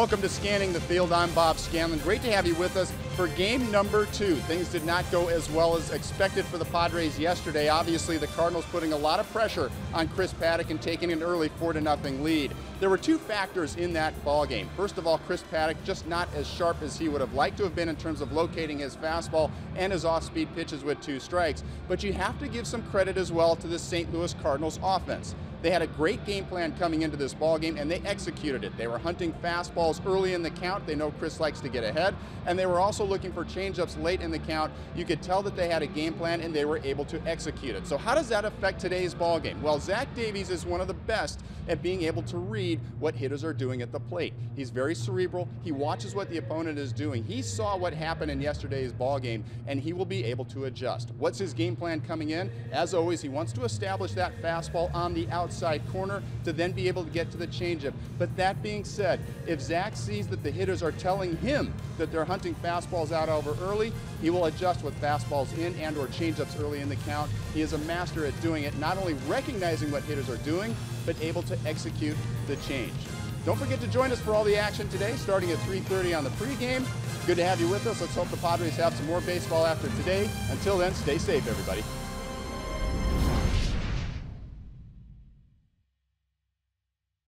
Welcome to Scanning the Field. I'm Bob Scanlan. Great to have you with us for game number 2. Things did not go as well as expected for the Padres yesterday. Obviously, the Cardinals putting a lot of pressure on Chris Paddock and taking an early 4-0 lead. There were two factors in that ball game. First of all, Chris Paddock just not as sharp as he would have liked to have been in terms of locating his fastball and his off-speed pitches with 2 strikes. But you have to give some credit as well to the St. Louis Cardinals offense. They had a great game plan coming into this ballgame, and they executed it. They were hunting fastballs early in the count. They know Chris likes to get ahead, and they were also looking for changeups late in the count. You could tell that they had a game plan, and they were able to execute it. So how does that affect today's ballgame? Well, Zach Davies is one of the best at being able to read what hitters are doing at the plate. He's very cerebral. He watches what the opponent is doing. He saw what happened in yesterday's ballgame, and he will be able to adjust. What's his game plan coming in? As always, he wants to establish that fastball on the outside corner to then be able to get to the changeup. But that being said, if Zach sees that the hitters are telling him that they're hunting fastballs out over early, he will adjust with fastballs in and or changeups early in the count. He is a master at doing it, not only recognizing what hitters are doing, but able to execute the change. Don't forget to join us for all the action today, starting at 3:30 on the pregame. Good to have you with us. Let's hope the Padres have some more baseball after today. Until then, stay safe, everybody.